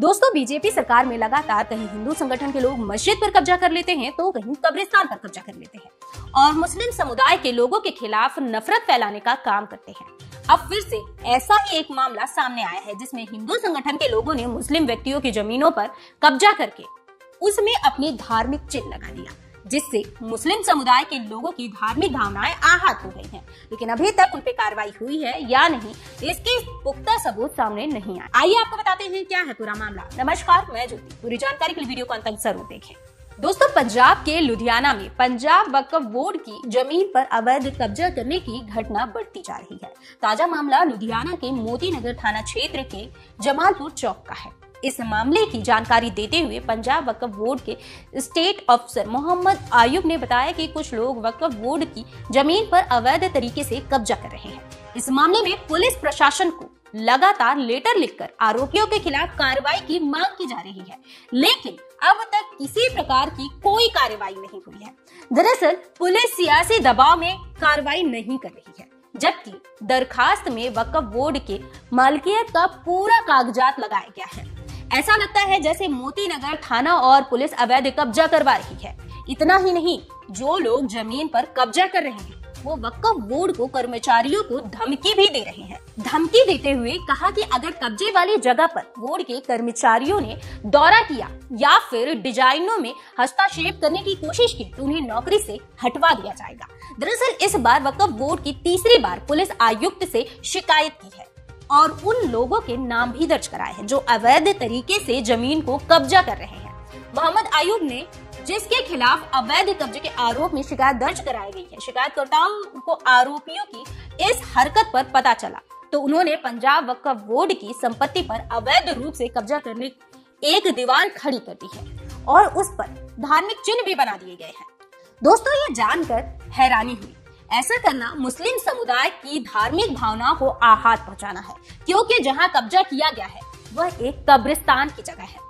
दोस्तों, बीजेपी सरकार में लगातार कहीं हिंदू संगठन के लोग मस्जिद पर कब्जा कर लेते हैं तो कहीं कब्रिस्तान पर कब्जा कर लेते हैं और मुस्लिम समुदाय के लोगों के खिलाफ नफरत फैलाने का काम करते हैं। अब फिर से ऐसा ही एक मामला सामने आया है जिसमें हिंदू संगठन के लोगों ने मुस्लिम व्यक्तियों की जमीनों पर कब्जा करके उसमें अपने धार्मिक चिन्ह लगा दिया, जिससे मुस्लिम समुदाय के लोगों की धार्मिक भावनाएं आहत हो गई हैं, लेकिन अभी तक उन पे कार्रवाई हुई है या नहीं इसके पुख्ता सबूत सामने नहीं आए। आइए आपको बताते हैं क्या है पूरा मामला। नमस्कार, मैं ज्योति। पूरी जानकारी के लिए वीडियो को अंत तक जरूर देखें। दोस्तों, पंजाब के लुधियाना में पंजाब वक्फ बोर्ड की जमीन पर अवैध कब्जा करने की घटना बढ़ती जा रही है। ताजा मामला लुधियाना के मोती नगर थाना क्षेत्र के जमालपुर चौक का है। इस मामले की जानकारी देते हुए पंजाब वक्फ बोर्ड के स्टेट अफसर मोहम्मद अयूब ने बताया कि कुछ लोग वक्फ बोर्ड की जमीन पर अवैध तरीके से कब्जा कर रहे हैं। इस मामले में पुलिस प्रशासन को लगातार लेटर लिखकर आरोपियों के खिलाफ कार्रवाई की मांग की जा रही है, लेकिन अब तक किसी प्रकार की कोई कार्रवाई नहीं हुई है। दरअसल पुलिस सियासी दबाव में कार्रवाई नहीं कर रही है, जबकि दरखास्त में वक्फ बोर्ड के मालिकियत का पूरा कागजात लगाया गया है। ऐसा लगता है जैसे मोती नगर थाना और पुलिस अवैध कब्जा करवा रही है। इतना ही नहीं, जो लोग जमीन पर कब्जा कर रहे हैं वो वक्फ बोर्ड को कर्मचारियों को धमकी भी दे रहे हैं। धमकी देते हुए कहा कि अगर कब्जे वाली जगह पर बोर्ड के कर्मचारियों ने दौरा किया या फिर डिजाइनों में हस्तक्षेप करने की कोशिश की तो उन्हें नौकरी से हटवा दिया जाएगा। दरअसल इस बार वक्फ बोर्ड की तीसरी बार पुलिस आयुक्त से शिकायत की है और उन लोगों के नाम भी दर्ज कराए हैं जो अवैध तरीके से जमीन को कब्जा कर रहे हैं। मोहम्मद अयूब ने जिसके खिलाफ अवैध कब्जे के आरोप में शिकायत दर्ज कराई गई है, शिकायतकर्ताओं को आरोपियों की इस हरकत पर पता चला तो उन्होंने पंजाब वक्फ बोर्ड की संपत्ति पर अवैध रूप से कब्जा करने एक दीवार खड़ी कर दी है और उस पर धार्मिक चिन्ह भी बना दिए गए हैं। दोस्तों, ये जानकर हैरानी हुई। ऐसा करना मुस्लिम समुदाय की धार्मिक भावना को आहत पहुंचाना है, क्योंकि जहां कब्जा किया गया है वह एक कब्रिस्तान की जगह है।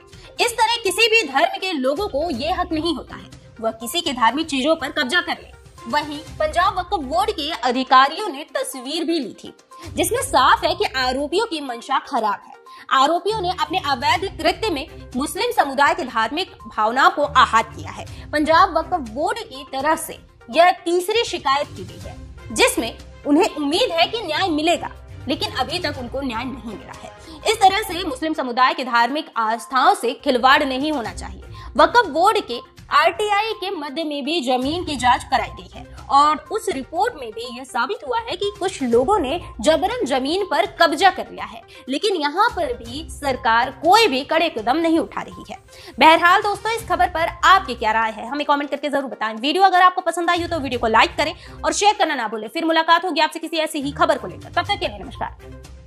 इस तरह किसी भी धर्म के लोगों को ये हक नहीं होता है वह किसी के धार्मिक चीजों पर कब्जा कर ले। वहीं पंजाब वक्फ बोर्ड के अधिकारियों ने तस्वीर भी ली थी जिसमें साफ है कि आरोपियों की मंशा खराब है। आरोपियों ने अपने अवैध कृत्य में मुस्लिम समुदाय की धार्मिक भावना को आहत किया है। पंजाब वक्फ बोर्ड की तरफ से यह तीसरी शिकायत की गई है जिसमें उन्हें उम्मीद है कि न्याय मिलेगा, लेकिन अभी तक उनको न्याय नहीं मिला है। इस तरह से मुस्लिम समुदाय के धार्मिक आस्थाओं से खिलवाड़ नहीं होना चाहिए। वक्फ बोर्ड के आरटीआई के मध्य में भी जमीन की जांच कराई गई है और उस रिपोर्ट में भी यह साबित हुआ है कि कुछ लोगों ने जबरन जमीन पर कब्जा कर लिया है, लेकिन यहाँ पर भी सरकार कोई भी कड़े कदम नहीं उठा रही है। बहरहाल दोस्तों, इस खबर पर आपकी क्या राय है हमें कमेंट करके जरूर बताएं। वीडियो अगर आपको पसंद आई हो तो वीडियो को लाइक करें और शेयर करना ना भूलें। फिर मुलाकात होगी आपसे किसी ऐसी ही खबर को लेकर। तब तक के लिए नमस्कार।